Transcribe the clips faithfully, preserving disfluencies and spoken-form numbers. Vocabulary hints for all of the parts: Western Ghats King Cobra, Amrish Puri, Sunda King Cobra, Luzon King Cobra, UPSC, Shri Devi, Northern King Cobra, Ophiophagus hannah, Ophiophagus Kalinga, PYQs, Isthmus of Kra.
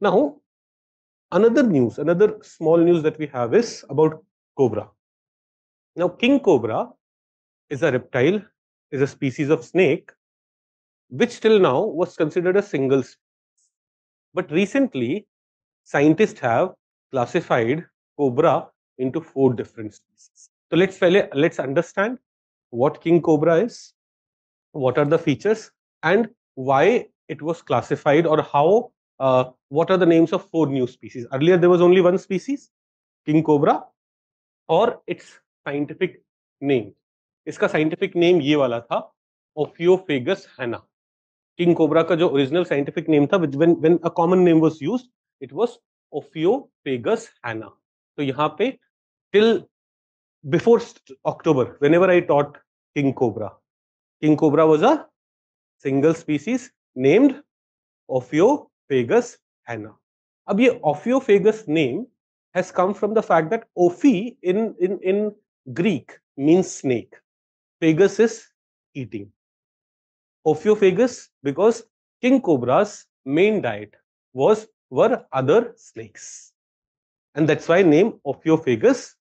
Now, another news, another small news that we have is about cobra. Now, king cobra is a reptile, is a species of snake, which till now was considered a single species. But recently, scientists have classified cobra into four different species. So let's let's understand what king cobra is, what are the features, and why it was classified, or how, uh, what are the names of four new species. Earlier there was only one species, king cobra, और its scientific name. इसका scientific name ये वाला था, Ophiophagus hannah. King cobra का जो original scientific name था, which when when a common name was used, it was Ophiophagus hannah. तो यहाँ पे till before October, whenever I taught king cobra, king cobra was a single species named Ophiophagus hannah. अब ये Ophiophagus name has come from the fact that Ophi in in in Greek means snake, phagus is eating. Ophiophagus, because king cobra's main diet was were other snakes, and that's why name Ophiophagus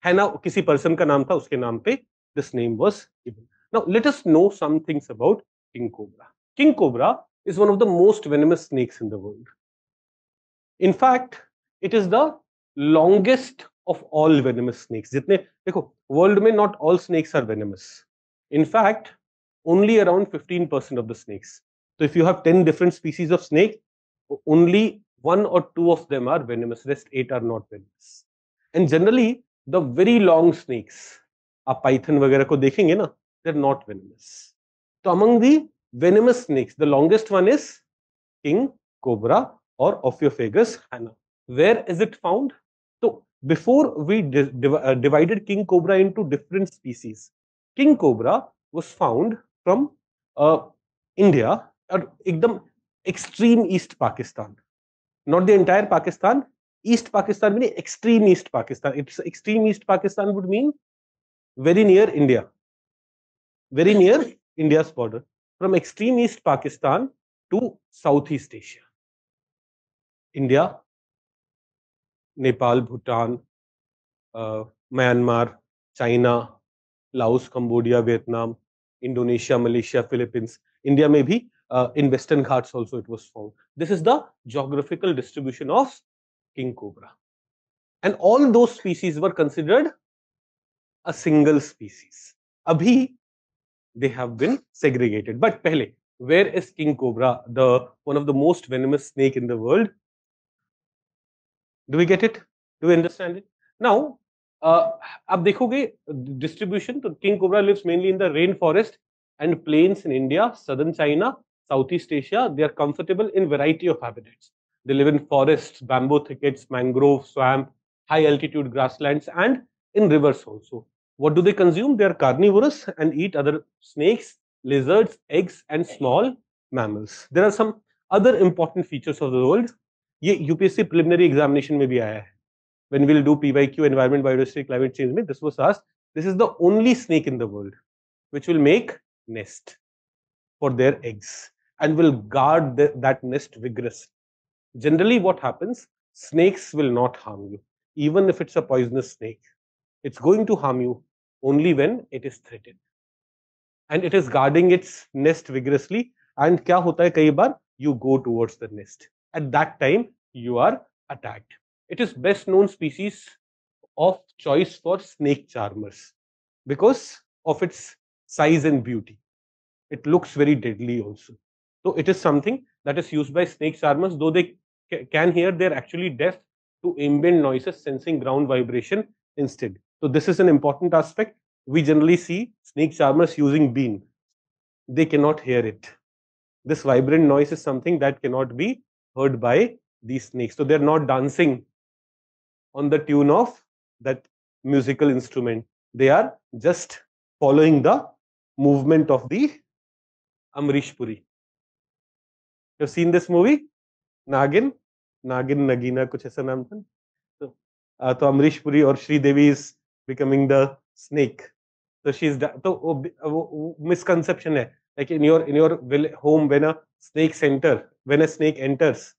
hannah, किसी person का नाम था, उसके नाम पे this name was given. Now let us know some things about king cobra. King cobra is one of the most venomous snakes in the world. In fact, it is the longest of all venomous snakes. जितने देखो world में not all snakes are venomous. In fact, only around fifteen percent of the snakes. So if you have ten different species of snake, only one or two of them are venomous. Rest eight are not venomous. And generally, the very long snakes, आप python वगैरह को देखेंगे ना, they're not venomous. So among the venomous snakes, the longest one is king cobra or Ophiophagus hannah. Where is it found? So before we di div uh, divided king cobra into different species, king cobra was found from uh, India, or एकदम extreme East Pakistan. Not the entire Pakistan. East Pakistan meaning extreme East Pakistan. It's extreme East Pakistan would mean very near India, very near India's border. From extreme East Pakistan to Southeast Asia, India, Nepal, Bhutan, uh, Myanmar, China, Laos, Cambodia, Vietnam, Indonesia, Malaysia, Philippines, India may be, uh, in Western Ghats also it was found. This is the geographical distribution of king cobra. And all those species were considered a single species. Abhi, they have been segregated. But pehle, where is king cobra, the one of the most venomous snake in the world? Do we get it? Do we understand it? Now, uh, ab dekhoge distribution. So king cobra lives mainly in the rainforest and plains in India, southern China, Southeast Asia. They are comfortable in variety of habitats. They live in forests, bamboo thickets, mangrove, swamp, high altitude grasslands, and in rivers also. What do they consume? They are carnivorous and eat other snakes, lizards, eggs, and small mammals. There are some other important features of the world. This U P S C preliminary examination mein bhi aaya hai. When we will do P Y Q, environment, biodiversity, climate change, mein, this was asked. This is the only snake in the world which will make nest for their eggs and will guard the, that nest vigorously. Generally, what happens? Snakes will not harm you, even if it's a poisonous snake. It's going to harm you only when it is threatened, and it is guarding its nest vigorously. And क्या होता है कई बार? You go towards the nest. At that time, you are attacked. It is best known species of choice for snake charmers because of its size and beauty. It looks very deadly also. So it is something that is used by snake charmers, though they can hear, they're actually deaf to ambient noises, sensing ground vibration instead. So this is an important aspect. We generally see snake charmers using bean. They cannot hear it. This vibrant noise is something that cannot be heard by these snakes. So they're not dancing on the tune of that musical instrument. They are just following the movement of the Amrish Puri. You've seen this movie? Nagin? Nagin, Nagina, kuch aisa naam tha. So, uh, to Amrish Puri or Shri Devi is becoming the snake. So she's so, oh, oh, misconception hai. Like in your in your home, when a snake center, when a snake enters,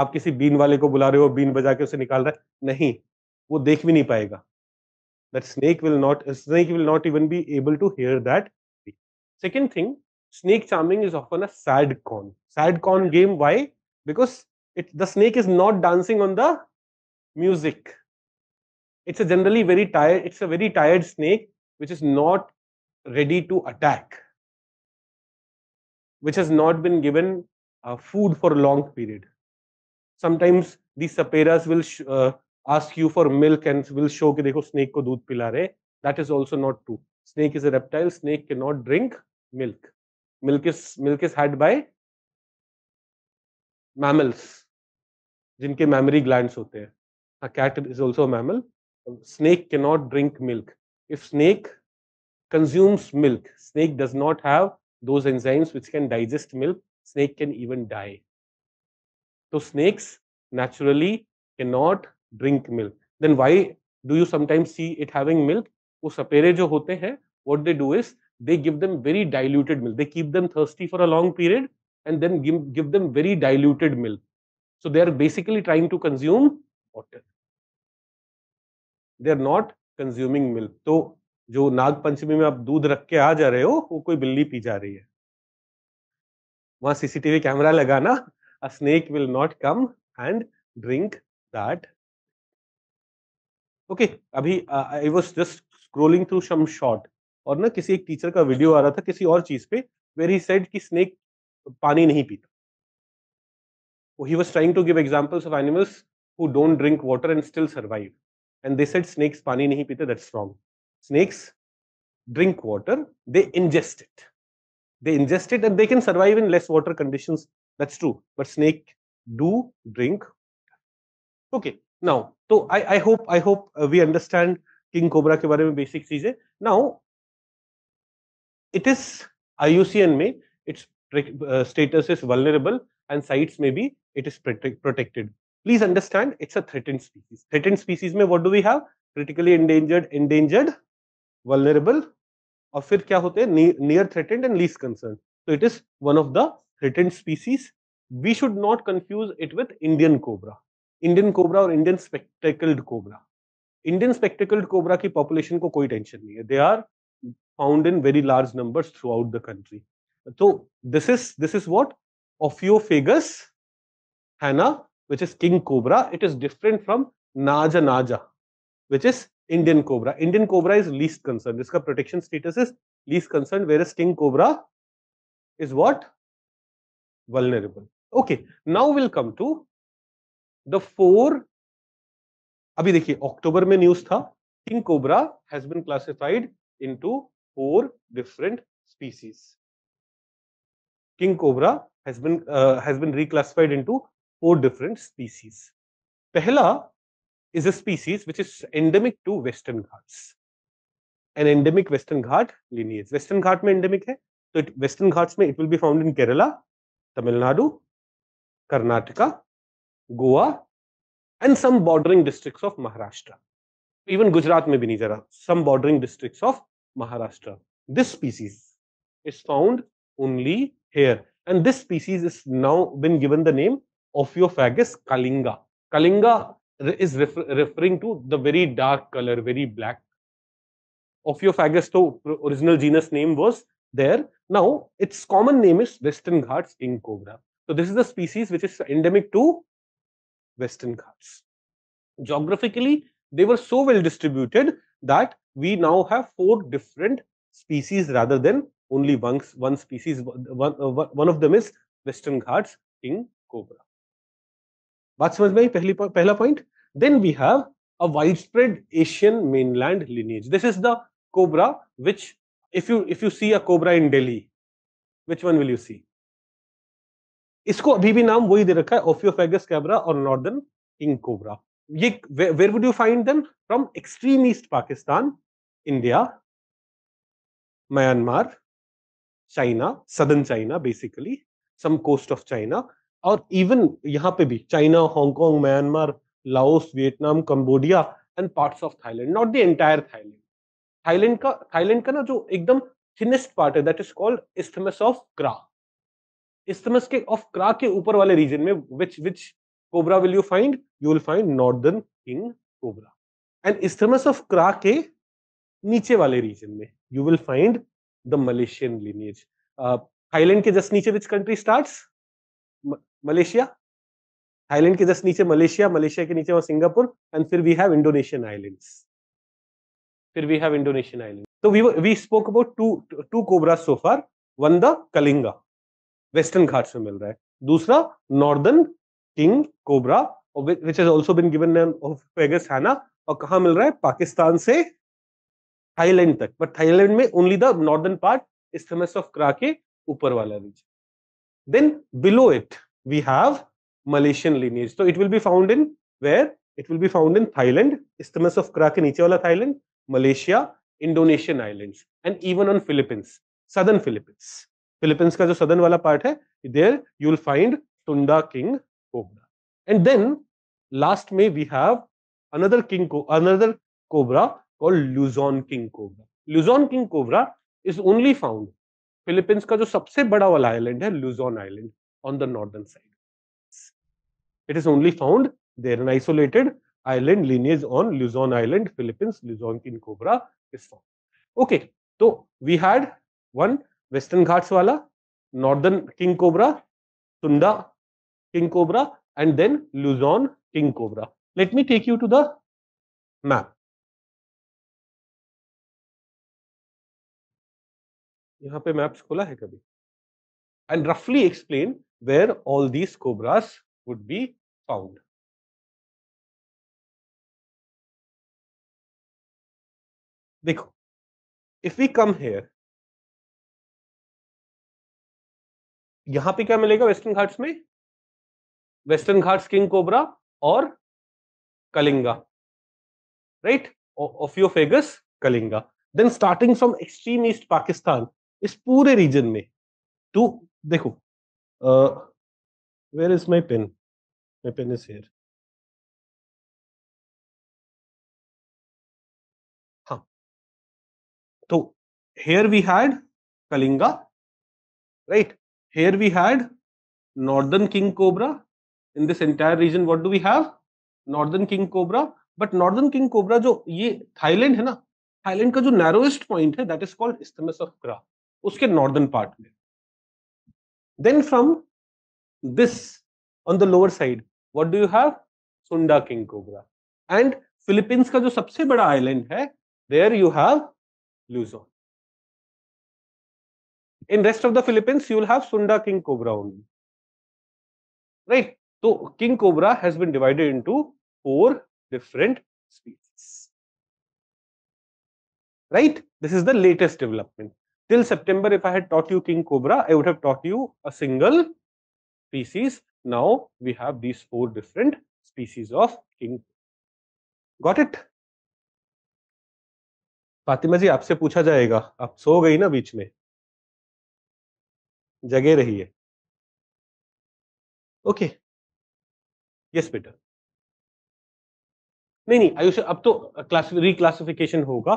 आप किसी been वाले को बुला रहे हो, been बजा के उसे निकाल रहा है, नहीं, वो देख भी नहीं पाएगा। That snake will not, snake will not even be able to hear that. Second thing, snake charming is often a sad con. Sad con game, why? Because it, the snake is not dancing on the music. It's a generally very tired, it's a very tired snake which is not ready to attack, which has not been given uh, food for a long period. Sometimes these saperas will uh, ask you for milk and will show कि देखो snake को दूध पिला रहे. That is also not true. Snake is a reptile. Snake cannot drink milk. Milk is milk is had by mammals, जिनके mammary glands होते हैं. A cat is also a mammal. Snake cannot drink milk. If snake consumes milk, snake does not have those enzymes which can digest milk. Snake can even die. So snakes naturally cannot drink milk. Then why do you sometimes see it having milk? वो सपेरे जो होते हैं, what they do is they give them very diluted milk. They keep them thirsty for a long period and then give, give them very diluted milk. So they are basically trying to consume water. They are not consuming milk. So जो नागपंचमी में आप दूध रख के आ जा रहे हो, वो कोई बिल्ली पी जा रही है. वहाँ सीसीटीवी कैमरा लगाना. A snake will not come and drink that. Okay okay, अभी I was just scrolling through some short और ना किसी एक टीचर का वीडियो आ रहा था किसी और चीज पे वेर ही सेड कि स्नेक पानी नहीं पीता. He was trying to give examples of animals who don't drink water and still survive and they said snakes पानी नहीं पीते. That's wrong. Snakes drink water. They ingest it. They ingest it and they can survive in less water conditions. That's true. But snake do drink. Okay now तो I I hope I hope we understand king cobra के बारे में basic चीजें. Now it is I U C N में it's status is vulnerable and CITES में भी it is protected. Please understand it's a threatened species. Threatened species में what do we have? Critically endangered, endangered, vulnerable और फिर क्या होते हैं? Near threatened and least concern. So it is one of the threatened species. We should not confuse it with Indian cobra. Indian cobra और Indian spectacled cobra. Indian spectacled cobra की population को कोई tension नहीं है. They are found in very large numbers throughout the country. तो this is this is what Ophiophagus हैना which is king cobra. It is different from Naja Naja which is Indian cobra. Indian cobra is least concern. इसका protection status is least concern whereas king cobra is what? Vulnerable. Okay now will come to the four. अभी देखिए अक्टूबर में news था king cobra has been classified into four different species. King cobra has been has been reclassified into four different species. पहला is a species which is endemic to western Ghats. An endemic western Ghat lineage. Western Ghat में endemic है तो it western Ghats में it will be found in Kerala, Tamil Nadu, Karnataka, Goa and some bordering districts of Maharashtra. Even Gujarat में भी नहीं जा रहा. Some bordering districts of Maharashtra. This species is found only here, and this species is now been given the name Ophiophagus Kalinga. Kalinga is refer referring to the very dark color, very black. Ophiophagus, तो original genus name was there. Now its common name is Western Ghats King Cobra. So this is the species which is endemic to Western Ghats. Geographically, they were so well distributed that we now have four different species rather than only one one species. One uh, one of them is Western Ghats King Cobra. बात समझ में आई? पहली पहला point. Then we have a widespread Asian mainland lineage. This is the cobra which, if you if you see a cobra in Delhi, which one will you see? इसको अभी भी नाम वही दे रखा है ऑफियोफेगस कैबरा और नॉर्दर्न किंग कोबरा. ये where would you find them? From extreme east Pakistan, India, Myanmar, China, southern China, basically some coast of China और इवन यहाँ पे भी China, Hong Kong, Myanmar, Laos, Vietnam, Cambodia and parts of Thailand. Not the entire Thailand. Thailand का Thailand का ना जो एकदम thinnest part है that is called isthmus of Kra. Isthmus के ऑफ क्रा के ऊपर वाले रीजन में विच विच cobra will you find? You will find Northern King Cobra. And Isthmus of Kra के नीचे वाले रीजन में you will find the Malaysian lineage. Uh, Thailand के जस्ट नीचे which country starts? Malaysia. Thailand के जस्ट नीचे Malaysia, Malaysia के नीचे वहाँ Singapore, and फिर we have Indonesian islands. Then we have Indonesian islands. So we were, we spoke about two two cobras so far. One the Kalinga, Western Ghats में मिल रहा है. दूसरा Northern King Cobra, which has also been given name Ophiophagus hannah. और कहाँ मिल रहा है? पाकिस्तान से Thailand तक. बट थाईलैंड में only the northern part, Isthmus of Kra के ऊपर वाला region. Then below it we have Malaysian lineage. तो it will be found in where? It will be found in Thailand. Isthmus of Kra के नीचे वाला Thailand, Malaysia, Indonesian islands, and even on Philippines, southern Philippines. Philippines का जो southern वाला part है, there you will find Sunda King Cobra. And then last में we have another king co another cobra called Luzon King Cobra. Luzon King Cobra is only found Philippines का जो सबसे बड़ा वाला island है, Luzon Island, on the northern side. It is only found there. An isolated island lineage on Luzon Island, Philippines, Luzon King Cobra is found. Okay, so we had one Western Ghats वाला, Northern King Cobra, Sunda King Cobra, and then Luzon King Cobra. Let me take you to the map. यहाँ पे maps खोला है कभी? And roughly explain where all these cobras would be found. देखो, if we come here, यहाँ पे क्या मिलेगा वेस्टर्न घाट्स में? वेस्टर्न घाट्स किंग कोबरा और Kalinga, right? Ophiophagus Kalinga. Then starting from extreme east Pakistan, इस पूरे region में, तो देखो, uh, where is my pen? My pen is here. हाँ, तो here we had Kalinga, right? Here we had Northern King Cobra. In this entire region, what do we have? Northern king cobra. But northern king cobra जो ये Thailand है ना, Thailand का जो narrowest point है, that is called Isthmus of Kra, उसके northern part में. Then from this on the lower side, what do you have? Sunda King Cobra. And Philippines का जो सबसे बड़ा आइलैंड है, there you have Luzon. In rest of the Philippines you will have Sunda King Cobra only, right? तो king cobra has been divided into four different species, right? This is the latest development. Till September if I had taught you king cobra, I would have taught you a single species. Now we have these four different species of king. Got it? Fatima ji, आपसे पूछा जाएगा. आप सो गई ना बीच में, जगे रही है. ओके, यस बेटा. नहीं नहीं आयुष, अब तो क्लास रिक्लासिफिकेशन होगा.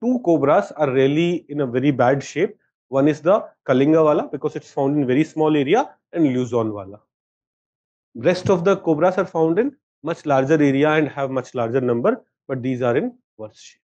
Two cobras are really in a very bad shape. One is the Kalinga वाला because it's found in very small area, and Luzon वाला. Rest of the cobras are found in much larger area and have much larger number, but these are in worse shape.